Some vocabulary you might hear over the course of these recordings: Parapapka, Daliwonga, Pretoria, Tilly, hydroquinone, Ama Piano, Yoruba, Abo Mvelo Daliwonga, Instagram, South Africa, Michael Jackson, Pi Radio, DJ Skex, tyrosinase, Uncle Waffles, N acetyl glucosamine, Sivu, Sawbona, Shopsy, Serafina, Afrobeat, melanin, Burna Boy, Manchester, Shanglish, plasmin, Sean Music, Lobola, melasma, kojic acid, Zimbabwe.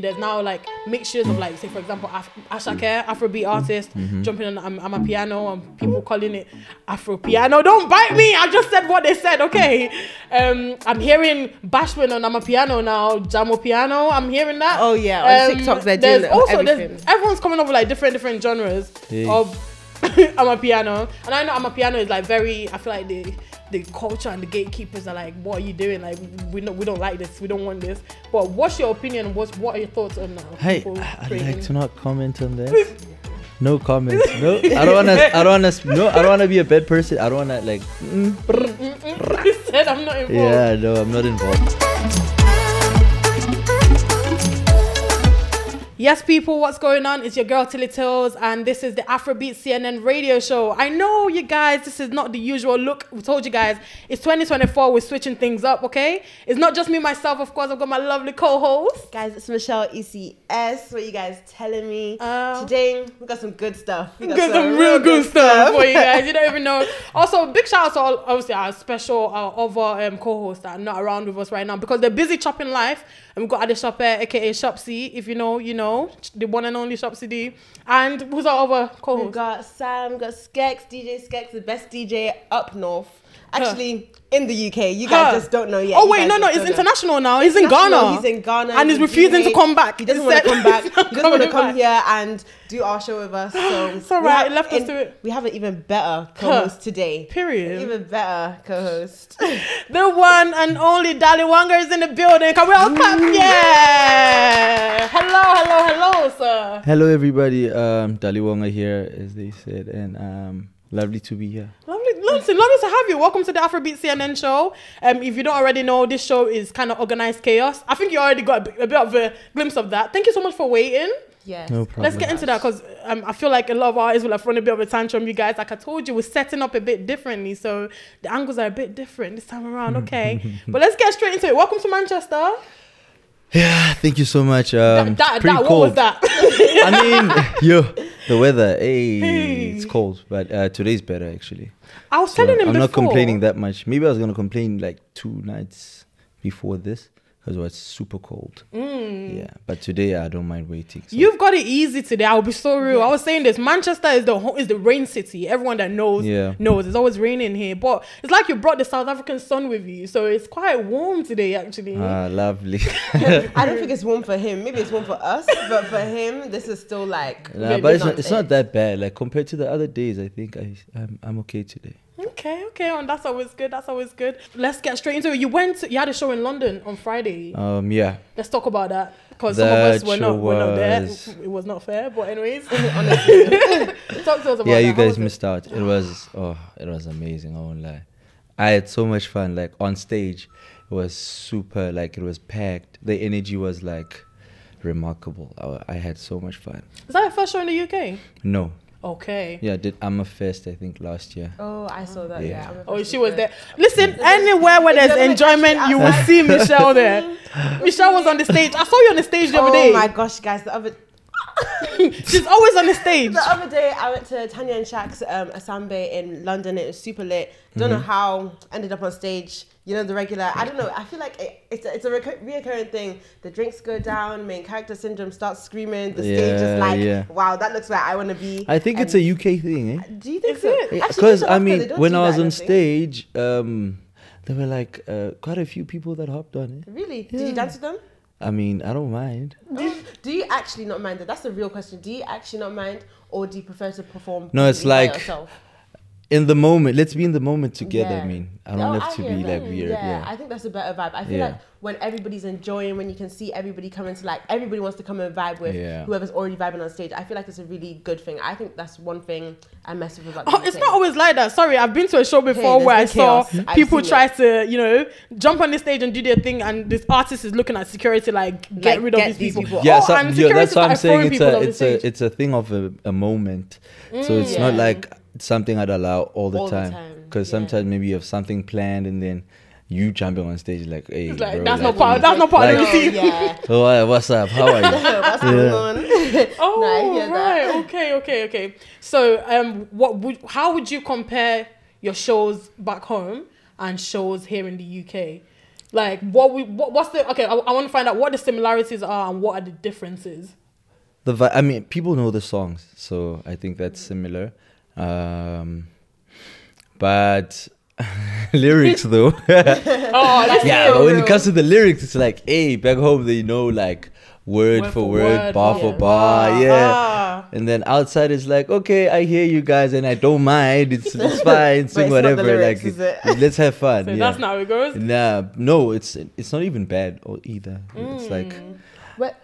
There's now like mixtures of like, say for example, Ashake, Afrobeat artists jumping on Ama Piano and people calling it Afro Piano. Don't bite me, I just said what they said, okay. I'm hearing bashment on Ama Piano now, Jamo Piano, I'm hearing that. Oh yeah, on TikTok they do also everything. Everyone's coming up with like different genres of Ama Piano. And I know Ama Piano is like very, I feel like the culture and the gatekeepers are like, what are you doing? Like, we don't like this, we don't want this. But what's your opinion? What are your thoughts on that? Hey, I'd like to not comment on that. No comments. No, I don't wanna be a bad person. I don't wanna like. You said I'm not involved. Yeah, no, I'm not involved. Yes, people, what's going on? It's your girl Tilly Tills, and this is the Afrobeat CNN radio show. I know you guys, this is not the usual look. We told you guys, it's 2024, we're switching things up, okay? It's not just me, myself, of course, I've got my lovely co-host. Guys, it's Michelle, ECS, what are you guys telling me? Today, we got some good stuff. We got some real good stuff for you guys, you don't even know. Also, big shout out to all, obviously, our special, our other co-hosts that are not around with us right now, because they're busy chopping life, and we've got Adeshopper, aka Shopsy, if you know, you know. The one and only Shop CD. And who's our other co-host? We got Sam, we got Skex, DJ Skex, the best DJ up north. Actually, in the UK. You guys just don't know yet. Oh, wait, no, it's international now. He's in Ghana. He's in Ghana. And he's refusing to come back. He doesn't want to come back. He doesn't want to come here and do our show with us. So it's all right. It left us to it. We have an even better co-host today. Period. An even better co-host. The one and only Daliwonga is in the building. Can we all clap? Yeah. Hello, sir. Hello, everybody. Daliwonga here, as they said. And lovely to be here. Lovely to have you. Welcome to the Afrobeat CNN show. If you don't already know, this show is kind of organized chaos. I think you already got a bit of a glimpse of that. Thank you so much for waiting. Yes. No problem. Let's get into that because I feel like a lot of artists will have run a bit of a tantrum. You guys, like I told you, we're setting up a bit differently. So the angles are a bit different this time around. Okay. But let's get straight into it. Welcome to Manchester. Yeah, thank you so much. What was that? I mean, yo, the weather, hey, it's cold, but today's better actually. I was telling him before. I'm not complaining that much. Maybe I was going to complain like 2 nights before this because it was super cold. Yeah, but today I don't mind waiting. So. You've got it easy today. I'll be so real. Yeah. I was saying this, Manchester is the rain city. Everyone that knows, knows it's always raining here. But it's like you brought the South African sun with you. So it's quite warm today actually. Ah, lovely. I don't think it's warm for him. Maybe it's warm for us. But for him, this is still like... Nah, but it's not that bad. Like compared to the other days, I think I'm okay today. Okay, and that's always good. Let's get straight into it. You had a show in London on Friday. Yeah. Let's talk about that because some of us were not there. It was not fair, but anyways, honestly, talk to us about. Yeah, you guys missed out. It was amazing. I won't lie. I had so much fun. Like on stage, it was super. Like it was packed. The energy was like remarkable. I had so much fun. Is that your first show in the UK? No. Okay. Yeah, I did Ama Fest, I think, last year. Oh, I saw that, yeah. Oh, she was there. Listen, anywhere where there's enjoyment, you will see Michelle there. Michelle was on the stage. I saw you on the stage the other day. Oh my gosh, guys, the other... She's always on the stage. The other day, I went to Tanya and Shaq's Asambe in London. It was super lit. Don't know how, ended up on stage. You know, the regular, I don't know, I feel like it's a reoccurring thing. The drinks go down, main character syndrome starts screaming, the stage is like, wow, that looks where I want to be. I think it's a UK thing, eh? Do you think so? Because, I mean, when I was on stage, there were like quite a few people that hopped on it. Really? Yeah. Did you dance with them? I mean, I don't mind. Do you actually not mind? That's the real question. Do you actually not mind, or do you prefer to perform by yourself? In the moment, let's be in the moment together. I mean, I don't have to be like weird. Yeah, I think that's a better vibe. I feel like when everybody's enjoying, when you can see everybody coming to like, everybody wants to come and vibe with whoever's already vibing on stage. I feel like it's a really good thing. I think that's one thing I mess with about. Oh, it's not always like that. Sorry, I've been to a show before where I saw people try to, you know, jump on the stage and do their thing, and this artist is looking at security like, get rid of these people. Yeah, that's what I'm saying. It's a thing of a moment. So it's not like something I'd allow all the time because sometimes maybe you have something planned and then you jumping on stage like, hey, it's like, bro, that's not part of the team. Oh, what's up, how are you? What's going on? Oh, right, okay. So how would you compare your shows back home and shows here in the UK? Like, I want to find out what the similarities are and what are the differences. I mean, people know the songs, so I think that's similar. But lyrics though. Oh, that's yeah, real, but when it comes to the lyrics, it's like, hey, back home they know like word for word, bar for bar, and then outside it's like, okay, I hear you guys and I don't mind. It's fine, sing whatever. Lyrics, like, let's have fun. So that's not how it goes. Nah, no, it's not even bad or either. It's like.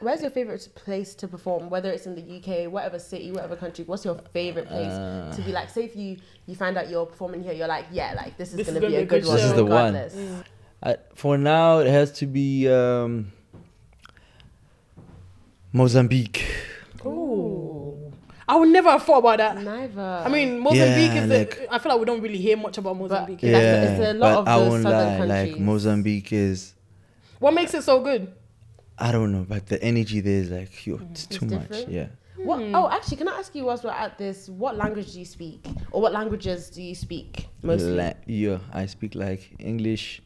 Where's your favorite place to perform? Whether it's in the UK, whatever city, whatever country, what's your favorite place to be? Like, say if you find out you're performing here, you're like, yeah, like this is gonna be a good one. This is the one. For now, it has to be Mozambique. Oh, I would never have thought about that. Neither. I mean, Mozambique is like, I feel like we don't really hear much about Mozambique. But, it's a lot of the southern countries. Like Mozambique is. What makes it so good? I don't know, but the energy there is like, yo, it's too much, yeah. Oh, actually, can I ask you whilst we're at this, what language do you speak? Or what languages do you speak mostly? Yeah, I speak like English,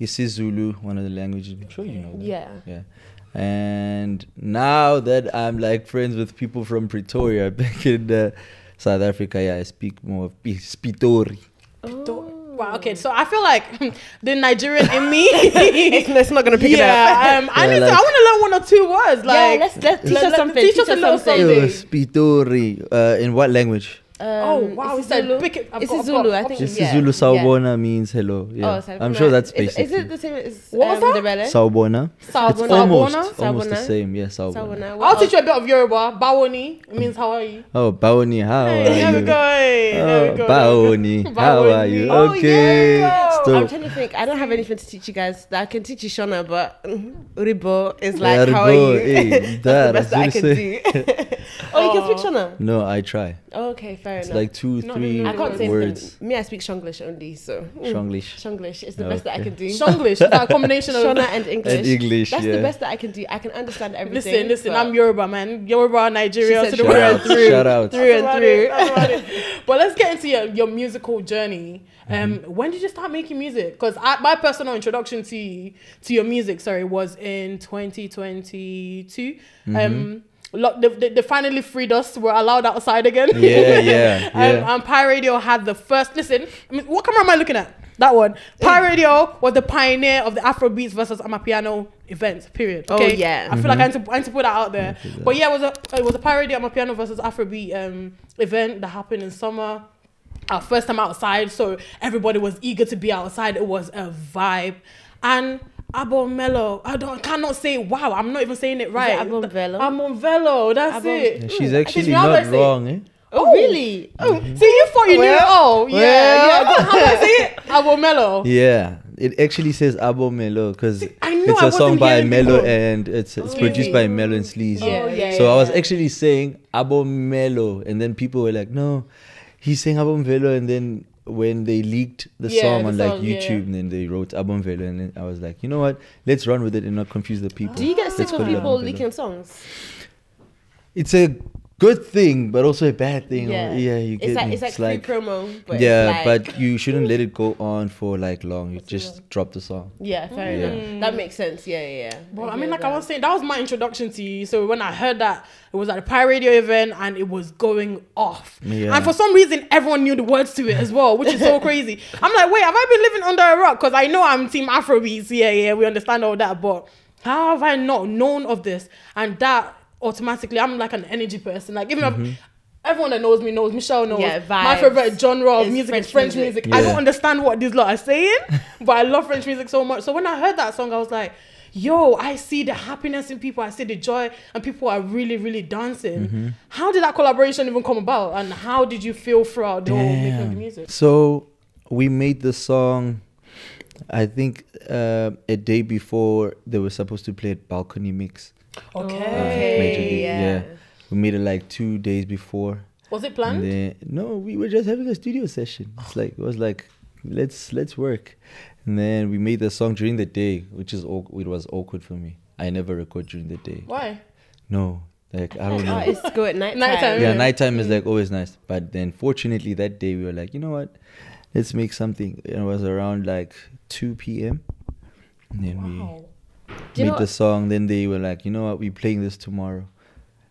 isiZulu, one of the languages, I'm sure you know that. Yeah. And now that I'm like friends with people from Pretoria, back in South Africa, I speak more of Pitori. Oh. Wow, okay, so I feel like the Nigerian in me it's not gonna pick it up. I want to learn one or two words. Like, let's teach us a little something. Pitori. In what language? Wow, isiZulu, I think. isiZulu Sawbona means hello. Yeah. Oh, sorry, I'm sure that's basic. Is it the same as Ndebele? Sawbona. Almost the same. Yeah, Sawbona. I'll teach you a bit of Yoruba. Bawoni means how are you? Oh, Bawoni, how are you? There we go. Bawoni, how are you? Okay. I'm trying to think. I don't have anything to teach you guys. I can teach you Shona, but Ribo is like, how are you? That's the best I can do. Oh, you can speak Shona? No, I try. Okay, fair enough. It's like three words. Me, I speak Shanglish only, so. Shanglish is the best that I can do. Shanglish is a combination of Shona and English. That's the best that I can do. I can understand everything. Listen, I'm Yoruba, man. Yoruba, Nigeria, to the world through. Shout out. Through and through. But let's get into your musical journey. When did you start making music? Because my personal introduction to your music, sorry, was in 2022. They finally freed us. We're allowed outside again. And Pi Radio had the first. Listen, I mean, what camera am I looking at? That one. Pi Radio was the pioneer of the Afrobeats versus Ama Piano events. Period. Okay? Oh yeah. I feel like I need to put that out there. But yeah, it was a Pi Radio Ama Piano versus Afrobeat event that happened in summer. Our first time outside, so everybody was eager to be outside. It was a vibe, and. Abo Mvelo, I cannot say wow. I'm not even saying it right. Abo Mvelo. Abo Mvelo. That's it. Yeah, she's actually not wrong. Oh really? Oh, so you thought you knew? Oh yeah. How do I say it? Abo Mvelo. Yeah, it actually says Abo Mvelo because it's a song by Mello and it's produced by Mello and Sleezy. So I was actually saying Abo Mvelo, and then people were like, no, he's saying Abo Mvelo, and then. When they leaked the song on like YouTube and then they wrote Abo Mvelo and then I was like, you know what, let's run with it and not confuse the people. Do you get sick of people leaking songs? It's a good thing but also a bad thing. It's like free promo but but you shouldn't let it go on for like long. You just drop the song. Fair enough. That makes sense. Well, I mean, like I was saying, that was my introduction to you. So when I heard that it was at a Pi Radio event and it was going off, and for some reason everyone knew the words to it as well, which is so crazy. I'm like, wait, have I been living under a rock? Because I know I'm team Afrobeats, we understand all that, but how have I not known of this? And that automatically, I'm like an energy person. Like, even if everyone that knows me knows, Michelle knows, my favorite genre of music is French music. I don't understand what these lot are saying, but I love French music so much. So when I heard that song, I was like, yo, I see the happiness in people, I see the joy, and people are really, really dancing. How did that collaboration even come about? And how did you feel throughout the whole making of the music? So we made the song, I think, a day before they were supposed to play at Balcony Mix. We made it like 2 days before. Was it planned? No, we were just having a studio session. It was like let's work, and then we made the song during the day, which is it was awkward for me. I never record during the day. Why? No, like I don't know. It's good nighttime. Yeah, nighttime is like always nice, but then fortunately that day we were like, you know what, let's make something. It was around like 2 p.m. And then we made the song. Then they were like, you know what, we're playing this tomorrow.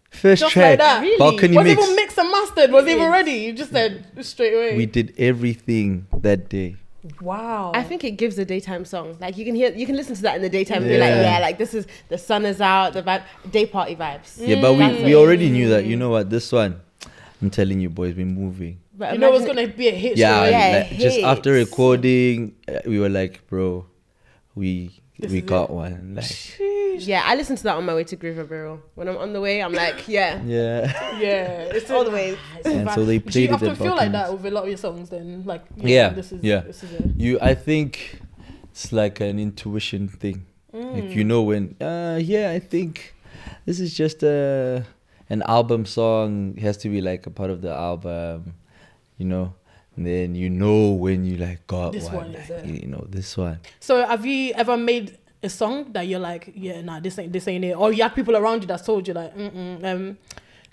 First just track, like that. Really? Balcony Mix. Even mixed and mastered? Was even ready? You just said straight away. We did everything that day. Wow. I think it gives the daytime song. Like you can hear, you can listen to that in the daytime and be like, yeah, like this is, the sun is out, the vibe, day party vibes. Yeah, but we already knew that, you know what, this one, I'm telling you boys, we're moving. But you know it's going to be a hit. Yeah, yeah, like, just after recording, we were like, bro, we got one. Like, yeah, I listen to that on my way to Groove Bureau. When I'm on the way, I'm like, yeah. Yeah. Yeah. It's all the way. And so they played it. Do you often feel like that with a lot of your songs then? Like, yeah, this is it. I think it's like an intuition thing. Mm. Like, you know when, I think this is just an album song. It has to be like a part of the album, you know? And then you know when you like got this one. You know, this one. So have you ever made a song that you're like, yeah, nah, this ain't it, or you have people around you that told you like,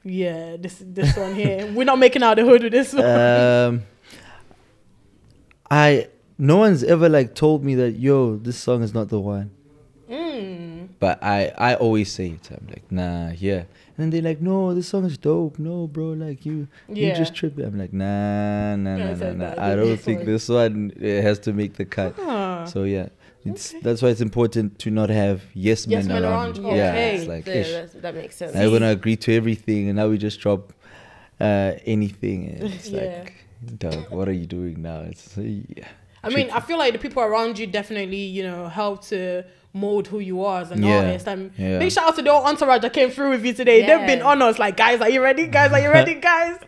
yeah, this one here, we're not making out the hood with this one? No one's ever like told me that, yo, this song is not the one. But I always say it. I'm like, nah, yeah. And then they're like, no, this song is dope. No, bro, like you just trip it. I'm like, nah. I don't think this one has to make the cut. So yeah. That's why it's important to not have yes men around. Okay. It's like, that makes sense. I want to agree to everything, and now we just drop anything. And it's like, dog, what are you doing now? It's tricky. I feel like the people around you definitely, help to mold who you are as an artist. Big shout out to the whole entourage that came through with you today. They've been on us like, guys, are you ready? Guys, are you ready? Guys.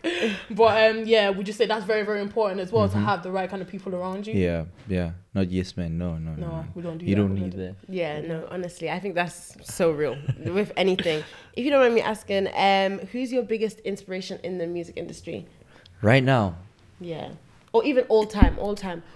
But would you say that's very, very important as well, to have the right kind of people around you? Yeah, yeah. Not yes men. No. We don't do that. You don't need that. Yeah, no, honestly, I think that's so real with anything. If you don't mind me asking, who's your biggest inspiration in the music industry? Right now? Yeah. Or even all time.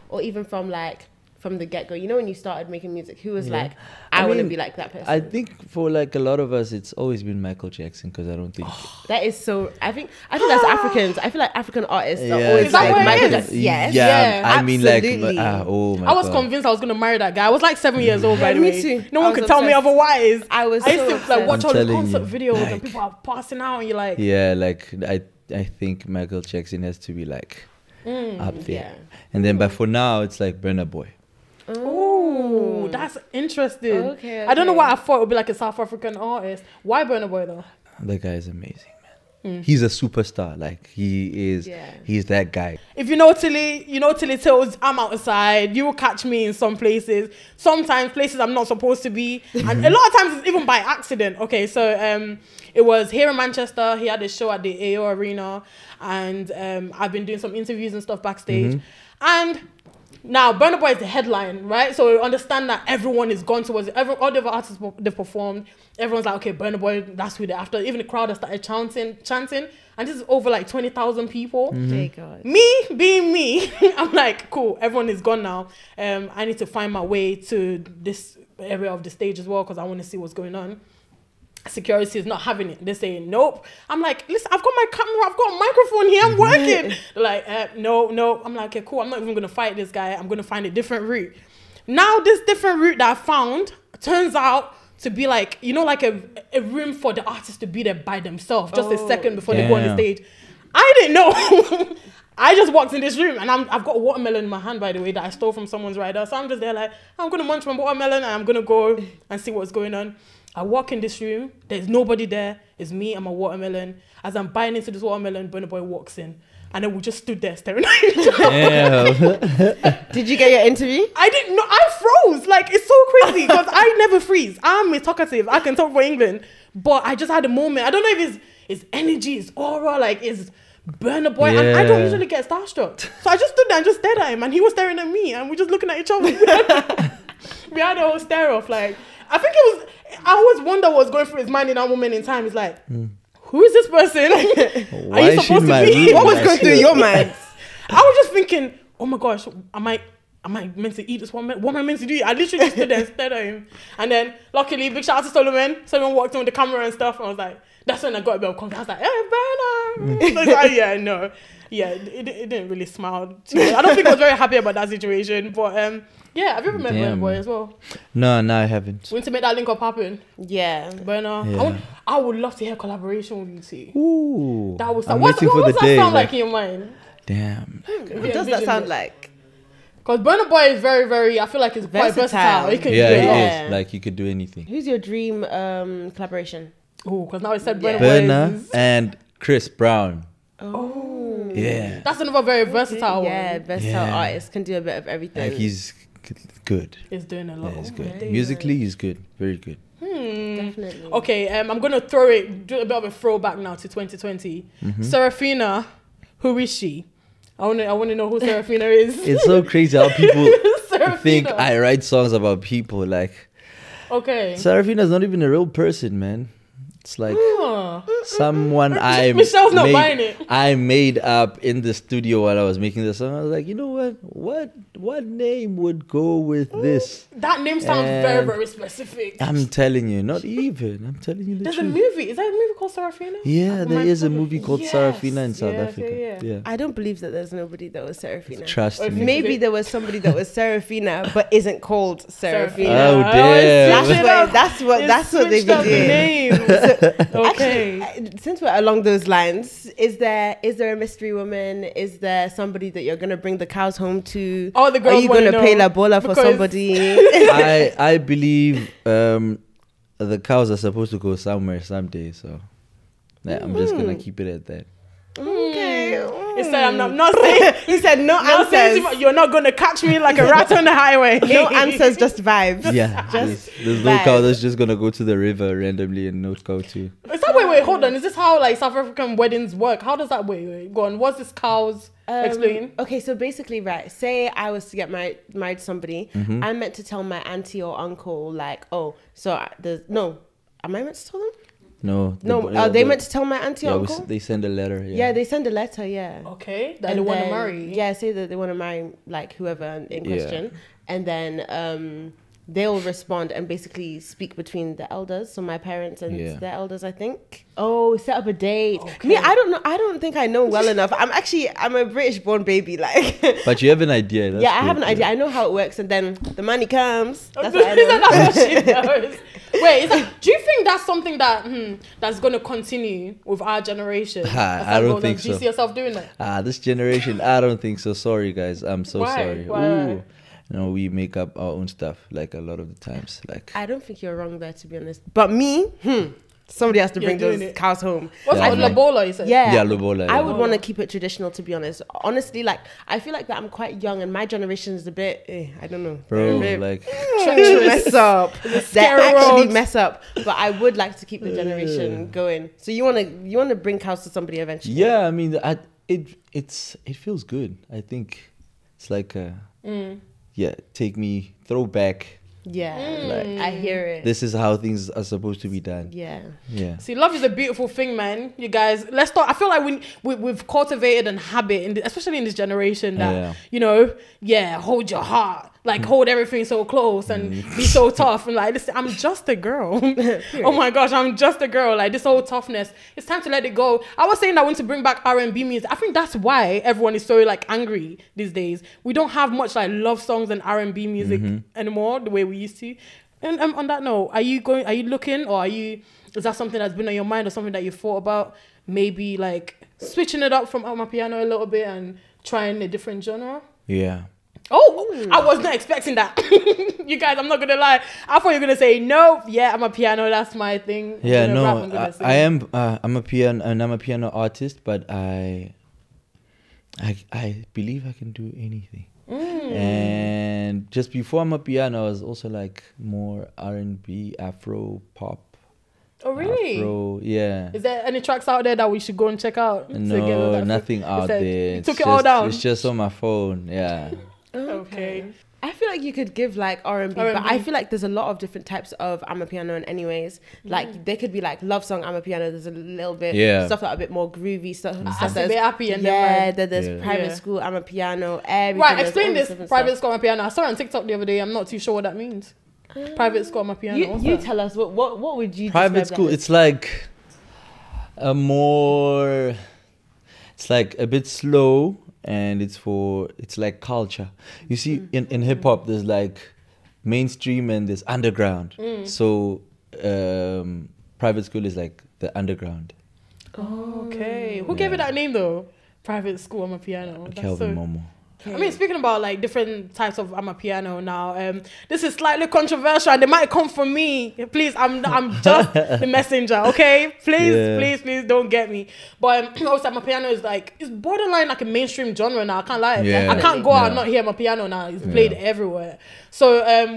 Or even from the get-go, when you started making music, who was like, I want to be like that person? I think for like a lot of us, it's always been Michael Jackson, because I don't think... that is so... I think that's Africans. I feel like African artists are always like Michael Jackson. Yes. Yeah, I mean absolutely. Oh my God. I was convinced I was going to marry that guy. I was like 7 years old, by the way. Me too. No one could tell me otherwise. I used to like watch all the concert videos and people are passing out and you're like... Yeah, like I think Michael Jackson has to be like up there. And then but for now, it's like Burna Boy. Oh, that's interesting. Okay. I don't know why I thought it would be like a South African artist. Why Burna Boy though? The guy is amazing, man. He's a superstar. Like he is. Yeah. He's that guy. If you know Tilly, tells I'm outside. You will catch me in some places. Sometimes places I'm not supposed to be, and a lot of times it's even by accident. Okay, so it was here in Manchester. He had a show at the AO Arena, and I've been doing some interviews and stuff backstage, and. Now, Burna Boy is the headline, right? So we understand that everyone is gone towards it. All the other artists they've performed, everyone's like, okay, Burna Boy, that's who they're after. Even the crowd has started chanting. And this is over like 20,000 people. Thank God. Me, being me, I'm like, cool, everyone is gone now. I need to find my way to this area of the stage as well, because I want to see what's going on. Security is not having it. They're saying nope. I'm like, listen, I've got my camera, I've got a microphone here, I'm working. Like no. I'm like, okay, cool, I'm not even gonna fight this guy, I'm gonna find a different route. Now this different route that I found turns out to be like, like a room for the artist to be there by themselves, just a second before they go on the stage. I didn't know. I just walked in this room and I've got a watermelon in my hand, by the way, that I stole from someone's rider. So I'm just there like, I'm gonna munch my watermelon and I'm gonna go and see what's going on. I walk in this room, there's nobody there, it's me and my watermelon. As I'm biting into this watermelon, Burna Boy walks in. And then we just stood there staring at each other. Did you get your interview? I didn't know, I froze. Like, it's so crazy, because I never freeze. I'm talkative, I can talk for England. But I just had a moment, I don't know if it's energy, it's aura, like it's Burna Boy. Yeah. And I don't usually get starstruck. So I just stood there and just stared at him, and he was staring at me, and we're just looking at each other. We had a whole stare off, like, I think it was, I always wonder what was going through his mind in that moment in time. He's like, who is this person? Are you supposed to be? What was going through your mind? I was just thinking, oh my gosh, am I meant to eat this one? What am I meant to do? I literally just stood there and stared at him. And then luckily, big shout out to Solomon. Solomon walked in with the camera and stuff. And I was like, that's when I got a bit of confidence. I was like, hey, Burna. So like, it didn't really smile too much. I don't think I was very happy about that situation. But Yeah, have you ever met Burna Boy as well? No, I haven't. We need to make that link up happen. Yeah. Burna. Yeah. I would love to hear collaboration with you two. Ooh. That was what does that sound like in your mind? Damn. What does that sound like? Because Burna Boy is very, very, I feel like it's quite versatile. He can do it. Like, you could do anything. Who's your dream collaboration? Oh, because now it said Burna and Chris Brown. Oh. Yeah. That's another very versatile one. Yeah, versatile artist. Can do a bit of everything. Like, he's good. He's doing a lot. Yeah, he's good. Musically, he's good. Very good. Definitely. Okay, I'm going to do a bit of a throwback now to 2020. Mm-hmm. Serafina, who is she? I want to know who Serafina is. It's so crazy how people think I write songs about people. Like, okay, Serafina's not even a real person, man. It's like someone I made up in the studio while I was making the song. I was like, you know what name would go with this? That name sounds very, very specific. I'm telling you, not even. I'm telling you the truth. There's a movie. Is there a movie called Serafina? Yeah, there is a movie called Serafina in South Africa. Yeah. I don't believe that there's nobody that was Serafina. Trust me. Maybe there was somebody that was Serafina but isn't called Serafina. Oh, damn. That's what they've been doing. Okay. Actually, since we're along those lines, is there a mystery woman? Is there somebody that you're gonna bring the cows home to? Oh, the girls. Are you gonna pay Lobola for somebody? I believe the cows are supposed to go somewhere someday, so I'm just gonna keep it at that. Okay. He said, I'm not saying. He said, no answers. You're not gonna catch me like a rat on the highway. No answers, just vibes. Yeah. There's no cow that's just gonna go to the river randomly and not go to. Is that wait, hold on? Is this how like South African weddings work? How does that go on? What's this cow's? Explain. Okay, so basically, right? Say I was to get married to somebody. Mm-hmm. I meant to tell my auntie or uncle, like, oh, so there's no. Am I meant to tell them? No. Are they meant to tell my auntie or uncle? They send a letter. Yeah. Yeah, they send a letter. Yeah. Okay. That they want to marry. Yeah, say that they want to marry like whoever in question, and then they'll respond and basically speak between the elders. So my parents and their elders, I think. Oh, set up a date. Okay. Me, I don't know. I don't think I know well enough. I'm a British-born baby, like. But you have an idea. That's I have an idea. I know how it works, and then the money comes. That's what I know. That's what she knows. Wait, do you think that's something that that's going to continue with our generation? I don't think so. Do you see yourself doing that? This generation, I don't think so. Sorry, guys. I'm so sorry. Why? No, we make up our own stuff, like, a lot of the times. Like, I don't think you're wrong there, to be honest. But me, somebody has to bring those cows home. What's called Lobola, you said? Yeah, Lobola. Yeah. I would want to keep it traditional, to be honest. Honestly, like, I feel like that I'm quite young and my generation is a bit, I don't know. Bro, like... they mess up. They actually mess up. But I would like to keep the generation going. So you want to bring cows to somebody eventually? Yeah, I mean, it feels good, I think. It's like take me, throw back. Yeah, like, I hear it. This is how things are supposed to be done. Yeah. See, love is a beautiful thing, man. You guys, let's talk. I feel like we've cultivated an habit, especially in this generation, that hold your heart, like hold everything so close and be so tough. And like, I'm just a girl. Oh my gosh, I'm just a girl. Like this whole toughness, it's time to let it go. I was saying I want to bring back R&B music. I think that's why everyone is so like angry these days. We don't have much like love songs and R&B music anymore the way we used to. And on that note, are you looking, or is that something that's been on your mind, or something that you thought about, maybe like switching it up from Ama Piano a little bit and trying a different genre? Yeah. Oh, I was not expecting that. You guys, I'm not gonna lie, I thought you were gonna say no. Yeah, I'm a piano, that's my thing. Yeah, you know, no, rap, I'm a piano artist, but I believe I can do anything. And just before I'm a piano, I was also like more R&B, Afro pop. Oh, really? Afro, yeah. Is there any tracks out there that we should go and check out? No, nothing out there. You took it all down. It's just on my phone. Yeah. Okay. I feel like you could give like R&B, but I feel like there's a lot of different types of Ama Piano in any ways. Like there could be like love song Ama Piano. There's a little bit stuff that are a bit more groovy stuff. There's private school Ama Piano. Right, explain this private school Ama Piano. I saw it on TikTok the other day. I'm not too sure what that means. Private school Ama Piano. You tell us what would you private school? It's like a bit slow. and it's for, it's like culture. You see, in hip hop, there's like mainstream and there's underground. So Private School is like the underground. Oh, okay. Who gave it that name though? Private School Ama Piano. Kelvin Momo. I mean, speaking about like different types of Ama Piano now, this is slightly controversial and they might come for me. Please, I'm just the messenger, okay? Please, please don't get me. But also Ama Piano is like, it's borderline like a mainstream genre now. I can't lie. I can't go out and not hear Ama Piano now. It's played everywhere. So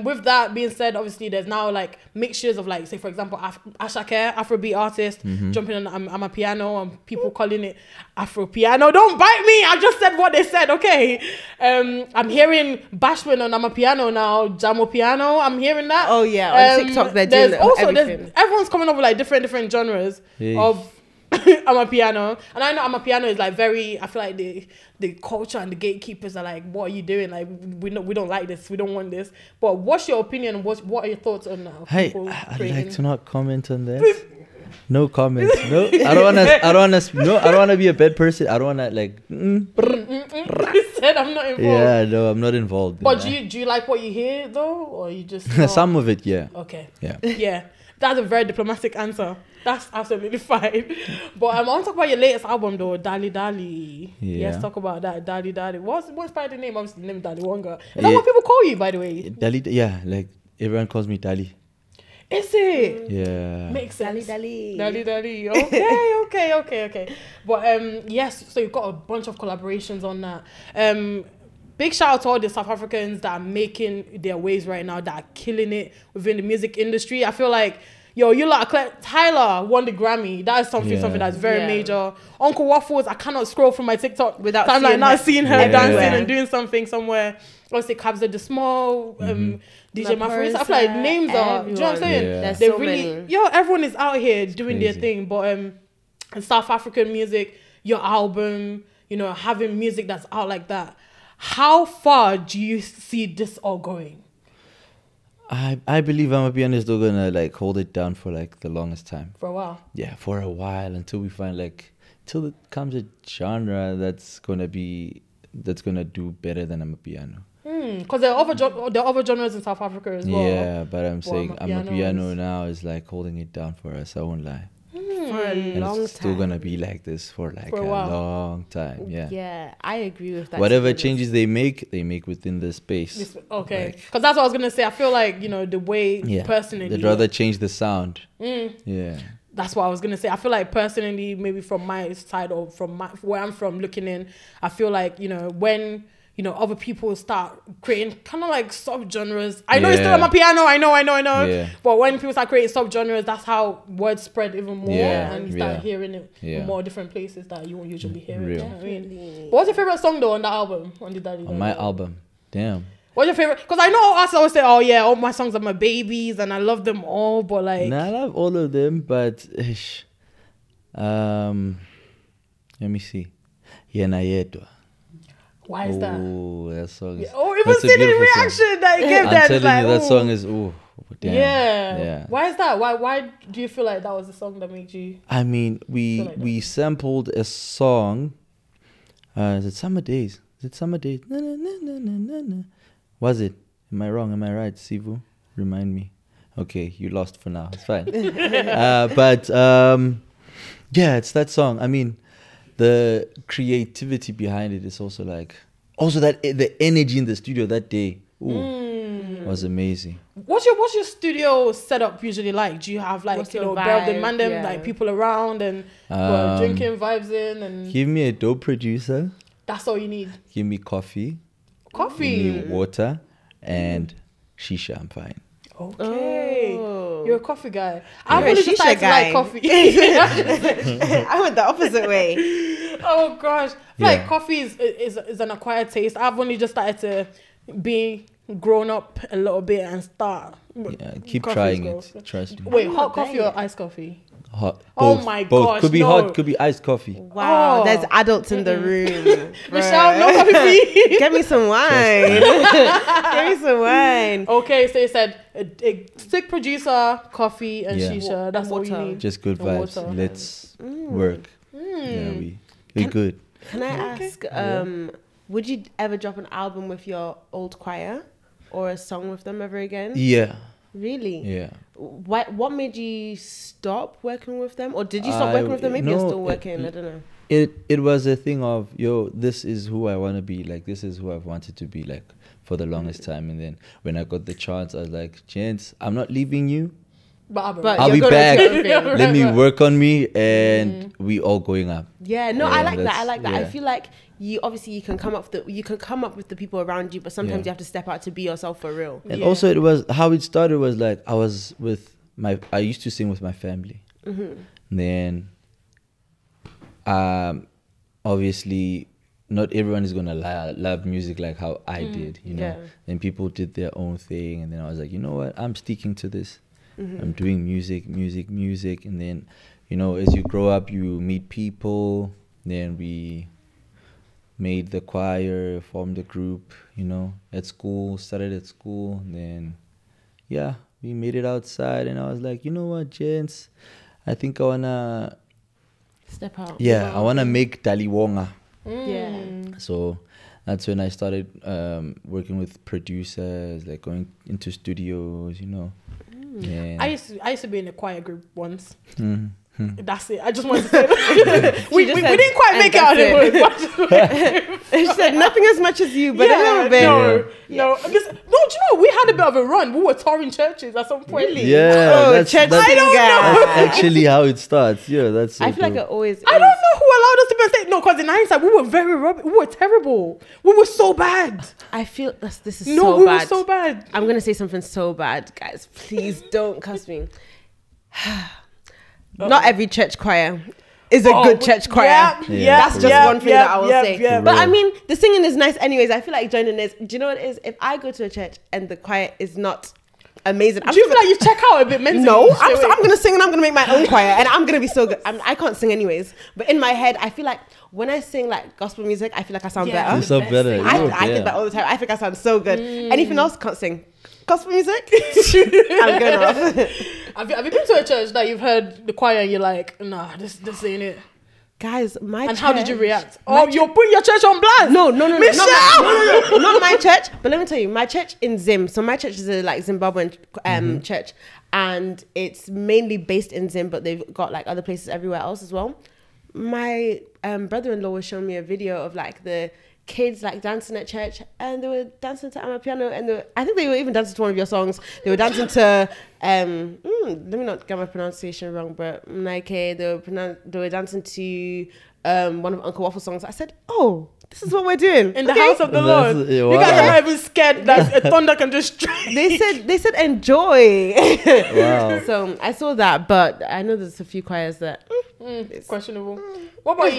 with that being said, obviously there's now like mixtures of like, say for example, Ashake, Afrobeat artists jumping on Ama Piano and people calling it Afro Piano. Don't bite me. I just said what they said, okay? I'm hearing bashment on Ama Piano now, Jamo Piano. I'm hearing that. Oh yeah, on TikTok they're doing also everything. Everyone's coming up with like different genres of Ama Piano, and I know Ama Piano is like very. I feel like the culture and the gatekeepers are like, "What are you doing? Like, we don't like this. We don't want this." But what's your opinion? What are your thoughts on that? Hey, I'd like to not comment on this. No comments. No, I don't wanna be a bad person. I don't wanna like. Said I'm not involved. Yeah, no, I'm not involved. But do you like what you hear though, or you just some of it? Yeah. Okay. Yeah. Yeah. That's a very diplomatic answer. That's absolutely fine. But I want to talk about your latest album though, Dali Dali. Yeah. Yes, talk about that, Dali Dali. What inspired the name? Obviously, the name Daliwonga. Is that what people call you, by the way? Dali. Yeah, like everyone calls me Dali. Is it? Yeah. Makes sense. Dali Dali. Dali Dali. Okay, okay. But yes, so you've got a bunch of collaborations on that. Big shout out to all the South Africans that are making their ways right now, that are killing it within the music industry. I feel like, yo, you lot, Tyler won the Grammy. That is something that's very major. Uncle Waffles, I cannot scroll from my TikTok without seeing, like, not seeing her dancing and doing something somewhere. Obviously, Kabza the Small, DJ Mafra. I feel like names are, do you know what I'm saying? Yeah. They so really, many. Yo, everyone is out here doing their thing. But South African music, your album, you know, having music that's out like that. How far do you see this all going? I believe Ama Piano is still gonna like hold it down for like the longest time. For a while. Yeah, for a while until we find like till it comes a genre that's gonna do better than Ama Piano. Because there are other genres in South Africa as well. Yeah, but I'm saying Ama Piano now is like holding it down for us. I won't lie. For a long time. It's still gonna be like this for like a long time. Yeah. Yeah, I agree with that. Whatever changes they make within the space. Okay, because that's what I was gonna say. I feel like, you know, the way personally they'd rather change the sound. Yeah. That's what I was gonna say. I feel like personally, maybe from my side or from where I'm from, looking in, I feel like, you know, when, you know, other people start creating kind of like sub-genres. I know it's still Ama Piano, I know. Yeah. But when people start creating sub-genres, that's how words spread even more. And you start hearing it in more different places that you won't usually be hearing. You know what I mean? What's your favorite song though on that album? On my album? Damn. What's your favorite? Because I know artists always say, oh yeah, all my songs are my babies and I love them all, but like... Nah, I love all of them, but... let me see. Yenayetwa. Why is that? Oh, that song is... Oh, even see the reaction that it gave that. I'm telling you, that song is... Ooh, damn. Yeah. Why is that? Why do you feel like that was the song that made you... I mean, we sampled a song. Is it Summer Days? No, no, no, no, no, no. Was it? Am I wrong? Am I right, Sivu? Remind me. Okay, you lost for now. It's fine. Yeah, it's that song. I mean... The creativity behind it is also like, the energy in the studio that day was amazing. What's your studio setup usually like? Do you have like, you know, Belden Mandem, like people around and drinking vibes in? And give me a dope producer. That's all you need. Give me coffee. Give me water and shisha. I'm fine. Okay. You're a coffee guy. I'm really just like coffee. I went the opposite way. Oh gosh, like coffee is an acquired taste. I've only just started to be grown up a little bit and start. Yeah, keep trying it. Trust me. Wait, hot coffee or iced coffee? Hot. Both. Oh my gosh. Could be hot, could be iced coffee. Wow, oh. There's adults in the room. Michelle, no coffee please. Get me some wine. Okay, so you said a sick producer, coffee and shisha. That's all you need. Just good vibes. Let's work. Yeah, we're good. Can I ask, would you ever drop an album with your old choir or a song with them ever again? Yeah. Really? Yeah. What made you stop working with them? Or did you stop working with them? Maybe you're still working, I don't know. It was a thing of, yo, this is who I want to be. Like, this is who I've wanted to be, like, for the longest time. And then when I got the chance, I was like, gents, I'm not leaving you. But I'll be back. Let me work on me, and we all going up. Yeah, no, I like that. I like that. Yeah. I feel like you obviously you can come up with the people around you, but sometimes you have to step out to be yourself for real. And also, it was how it started was like I used to sing with my family. And then, obviously, not everyone is gonna love music like how I did, you know. And people did their own thing, and then I was like, you know what, I'm sticking to this. I'm doing music, and then, you know, as you grow up, you meet people. Then we made the choir, formed a group, you know, at school, started at school, and then, yeah, we made it outside, and I was like, you know what, gents, I think I wanna step out. Yeah, I wanna make Daliwonga. Yeah. So that's when I started working with producers, like going into studios, you know. Yeah. I used to be in a choir group once. That's it. I just wanted to say that. we didn't quite make it out of it. She said nothing as much as you, but a little bit. No, do you know, we had a bit of a run. We were touring churches at some point. Really? Yeah, that's I don't know. That's actually how it starts. Yeah, that's. So I feel like it always. I don't know who allowed us to be say no, because in hindsight we were very rubbish. We were terrible. We were so bad. I feel this is so bad. No, we were so bad. I'm gonna say something so bad, guys. Please don't cuss me. Not every church choir is a good church choir. That's just one thing that I will say. But I mean, the singing is nice anyways. I feel like joining is, do you know what it is? If I go to a church and the choir is not amazing, do you feel like you check out a bit mentally? No, I'm going to sing and I'm going to make my own choir and I'm going to be so good. I can't sing anyways. But in my head, I feel like when I sing like gospel music, I feel like I sound better. You sound better. I think that all the time. I think I sound so good. Anything else, can't sing. Gospel music? I'm going off. Have you been to a church that you've heard the choir and you're like, nah, this ain't it? Guys, and how did you react? Oh, you're putting your church on blast. No, Michelle! No, not my church. But let me tell you, my church in Zim. So my church is a like Zimbabwean church. And it's mainly based in Zim, but they've got like other places everywhere else as well. My brother-in-law was showing me a video of like the kids like dancing at church, and they were dancing to Ama Piano, and I think they were even dancing to one of your songs. They were dancing to let me not get my pronunciation wrong, but Nike. They were dancing to one of Uncle Waffles' songs. I said, oh, this is what we're doing in the house of the Lord. You guys are not even scared that a thunder can just strike. They said enjoy. Wow. So I saw that, but I know there's a few choirs that it's questionable. What about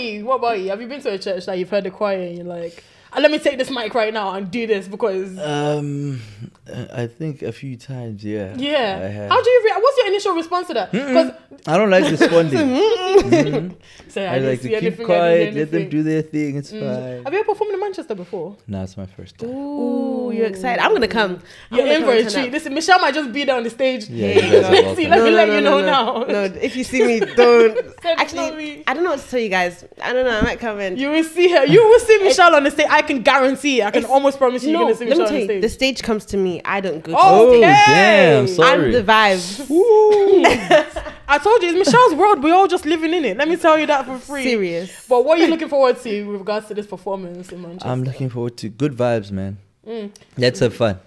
you? Have you been to a church that you've heard the choir and you're like, let me take this mic right now and do this? Because I think a few times, yeah. How do you react? What's your initial response to that? Because I don't like responding. So I like to keep quiet, let them do their thing. It's fine. Have you ever performed in Manchester before? No, it's my first time. Ooh, you're excited. I'm gonna come. You're in for a treat. Listen, Michelle might just be there on the stage. Yeah, see, let me let you know now. No, if you see me, don't. Actually, I don't know what to tell you guys. I don't know. I might come in. You will see her. You will see Michelle on the stage. I can guarantee. I can almost promise you. You're gonna see Michelle on the stage. The stage comes to me. I don't go. Oh damn! Sorry. I'm the vibe. I told you, it's Michelle's world. We're all just living in it. Let me tell you that for free. Serious. But what are you looking forward to with regards to this performance in Manchester? I'm looking forward to good vibes, man. Let's have fun.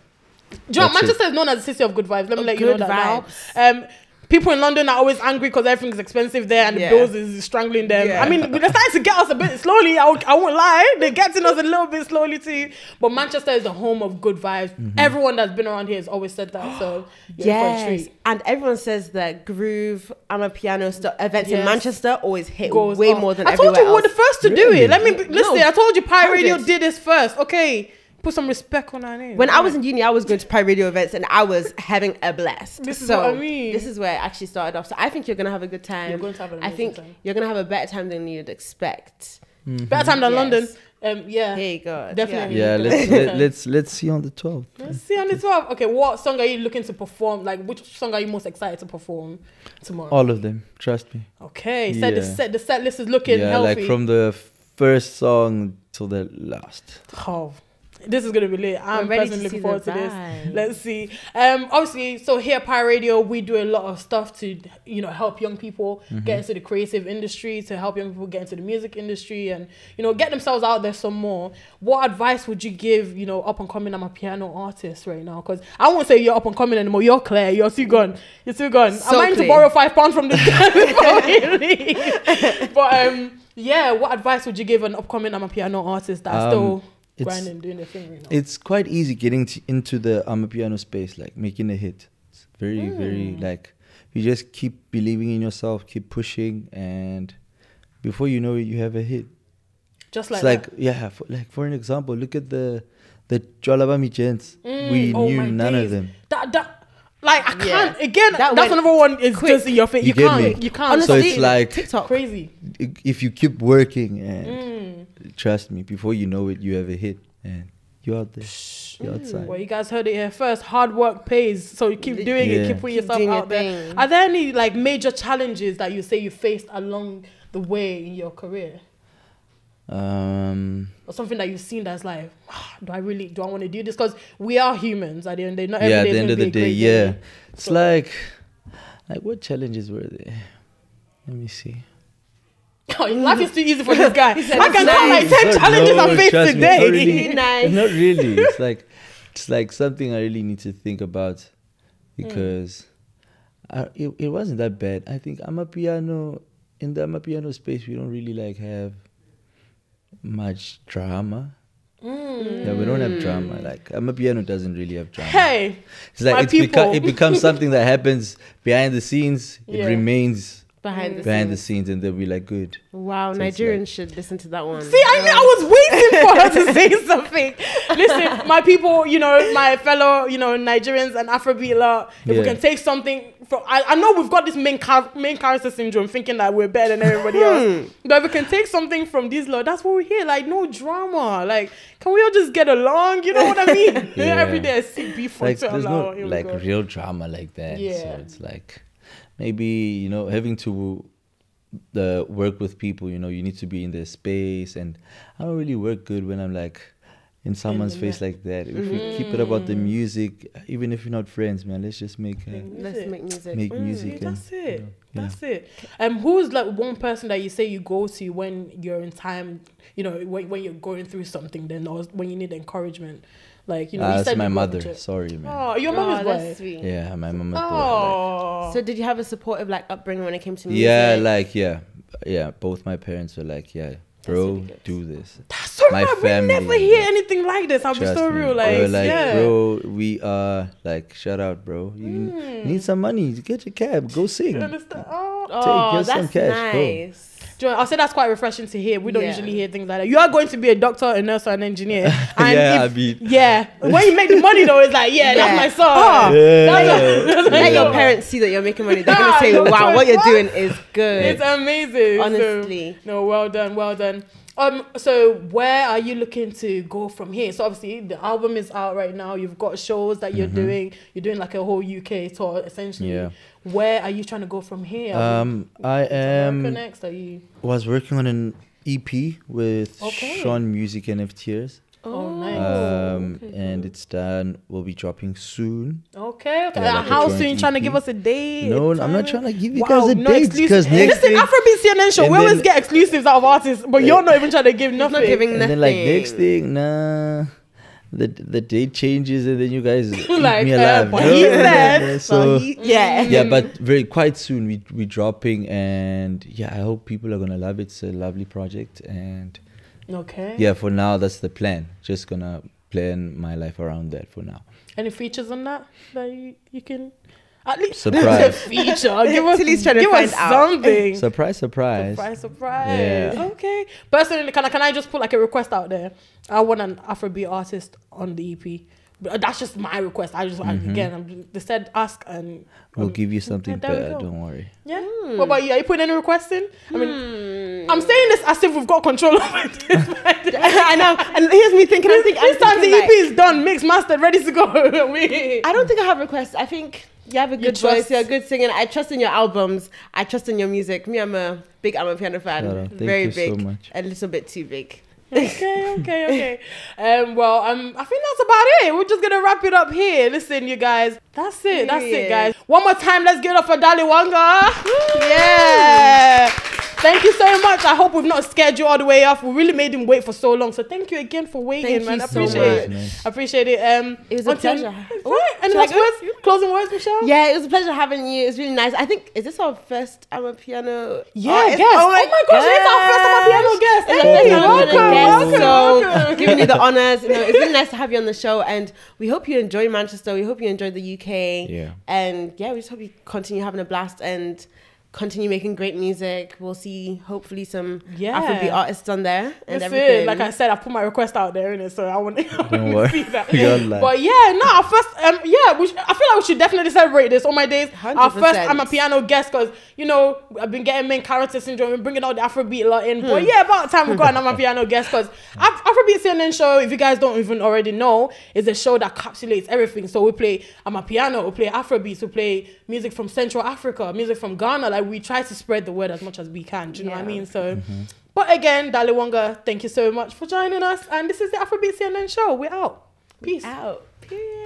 John, Manchester is known as the city of good vibes. Let me let you know that now. People in London are always angry because everything's expensive there and the bills is strangling them. I mean, they're starting to get us a bit slowly. I won't lie. They're getting us a little bit slowly too. But Manchester is the home of good vibes. Everyone that's been around here has always said that. So, yes. And everyone says that Groove, Ama Piano events in Manchester always hit way more than everywhere else. I told you we were the first to do it. Listen, I told you Pi Radio did this first. Okay. Put some respect on our name. When I was in uni, I was going to Private Radio events and I was having a blast. This is what I mean. This is where I actually started off. So I think you're going to have a good time. You're going to have an amazing time. You're going to have a better time than you'd expect. Better time than London. Yeah. Hey, God. Definitely. Yeah, let's see on the 12th. Let's see on the 12th. Okay, what song are you looking to perform? Like, which song are you most excited to perform tomorrow? All of them. Trust me. Okay. So the set list is looking healthy. Yeah, like from the first song to the last. Oh, this is going to be lit. I'm personally looking forward to this. Let's see. Obviously, so here at Pi Radio, we do a lot of stuff to, you know, help young people get into the creative industry, to help young people get into the music industry and, you know, get themselves out there some more. What advice would you give, you know, up and coming Ama Piano artists right now? Because I won't say you're up and coming anymore. You're clear. You're too gone. You're too gone. So I might need to borrow £5 from this guy before we leave. But yeah, what advice would you give an upcoming Ama Piano artist that's still... grinding, doing their thing right now? It's quite easy getting into the Ama Piano space, like making a hit. It's very, very, like, you just keep believing in yourself, keep pushing, and before you know it, you have a hit. Just like that. It's like, yeah, for an example, look at the Jolabami gents. We knew none of them. Like, I can't, again, that's another one, it's just in your face. You can't, you can't. So it's like, TikTok, crazy. If you keep working and trust me, before you know it, you have a hit and you're out there, you're outside. Well, you guys heard it here first, hard work pays. So you keep doing it, keep putting yourself out there. Are there any like major challenges that you say you faced along the way in your career? Or something that you've seen that's like, do I want to do this? Because we are humans at the end of the day. Not every day at the end of the day, It's so, like what challenges were there? Let me see. Oh, life is too easy for this guy. I can count like 10 challenges I faced today. Not really. Not really. It's like something I really need to think about because it wasn't that bad. I think Ama Piano, in the Ama Piano space, we don't really like have much drama. Yeah, we don't have drama. Like Ama Piano doesn't really have drama. Hey, it's like it becomes something that happens behind the scenes. Yeah. It remains behind the scenes, and they'll be like, good. Wow, so Nigerians like, should listen to that one. See, I knew I was waiting for her to say something. Listen, my people, you know, my fellow, you know, Nigerians and Afrobeat lot, if we can take something from, I know we've got this main character syndrome, thinking that we're better than everybody else. But if we can take something from these lot, that's what we're here. Like, no drama. Like, can we all just get along? You know what I mean? Every day I see beef. Like, there's no like real drama like that. Yeah. So it's like, maybe, you know, having to work with people, you know, you need to be in their space. And I don't really work good when I'm like in someone's face like that. If we keep it about the music, even if you're not friends, man, let's just make music. Make music. That's it. You know, that's it. Who's like one person that you say you go to when you're in time, you know, when you're going through something then, or when you need encouragement? Like, you know, that's my mother. Sorry, man. Oh, your mama's boy. That's sweet. Yeah, my mama's boy. Like. So did you have a supportive like upbringing when it came to music? Yeah, like both my parents were like, yeah, bro, do this. That's so my family. We never hear anything like this. I'll be so real, bro, we are like, shout out, bro. You need some money, get your cab, go sing. You understand? Take some cash, nice. Bro. I'll say that's quite refreshing to hear. We don't usually hear things like that. You are going to be a doctor, a nurse, or an engineer. And when you make the money though, it's like, that's my son. Oh, let your parents see that you're making money. They're gonna say, wow, what you're doing is good. It's amazing. Honestly. So, no, well done, well done. So where are you looking to go from here? So obviously the album is out right now. You've got shows that you're doing. You're doing like a whole UK tour essentially. Yeah. Where are you trying to go from here? I was working on an EP with Sean Music and FTS. Oh, nice. And it's done. We'll be dropping soon. Okay. Yeah, like how soon? Trying to give us a date? No, I'm not trying to give you guys a date. Because listen, Afrobeat CNN show, we always get exclusives out of artists, but you're not even trying to give nothing. Not giving nothing. And then like next thing, the date changes, and then you guys like, eat me alive. But quite soon we're dropping, and I hope people are gonna love it. It's a lovely project, and. For now that's the plan. Just gonna plan my life around that for now. Any features on that you can at least surprise feature? Give us something. Surprise. Yeah. Okay. Personally, can I just put like a request out there? I want an Afrobeat artist on the EP. But that's just my request. They said ask and we'll give you something better. Don't worry. Yeah. What about you? Are you putting any requests in? I mean, I'm saying this as if we've got control over this. I know. And here's me thinking. This time the EP is done, mixed, mastered, ready to go. I don't think I have requests. I think You have a good voice. You're a good singer. I trust in your albums. I trust in your music. Me, I'm a big Ama Piano fan. Thank very you big. So much. A little bit too big. Okay, okay, okay. Well, I think that's about it. We're just gonna wrap it up here. Listen, you guys. That's it. That's it, guys. One more time. Let's give it up for Daliwonga. Yeah. Thank you so much. I hope we've not scared you all the way off. We really made him wait for so long. So thank you again for waiting, man. I appreciate it. I appreciate it. It was a pleasure. Right. And last words? Closing words, Michelle? Yeah, it was a pleasure having you. It was really nice. I think, is this our first Ama Piano? Yeah, guest. Oh my gosh, it's our first Ama Piano guest. Hey, welcome. So giving you the honours. You know, it's really nice to have you on the show. And we hope you enjoy Manchester. We hope you enjoy the UK. Yeah. And yeah, we just hope you continue having a blast and continue making great music. We'll see hopefully some Afrobeat artists on there and everything. Like I said, I put my request out there in it, so I want to see that. But yeah, no, our first I feel like we should definitely celebrate this. All my days, 100%. Our first Ama Piano guest, because you know I've been getting main character syndrome and bringing all the Afrobeat a lot in. But yeah, about time we got an Ama Piano guest, because Afrobeat CNN show, if you guys don't even already know, is a show that encapsulates everything. So we play Ama Piano, we play Afrobeat, we play music from Central Africa, music from Ghana. Like, we try to spread the word as much as we can. Do you know what I mean? So, but again, Daliwonga, thank you so much for joining us. And this is the Afrobeat CNN show. We're out. Peace. Out. Peace.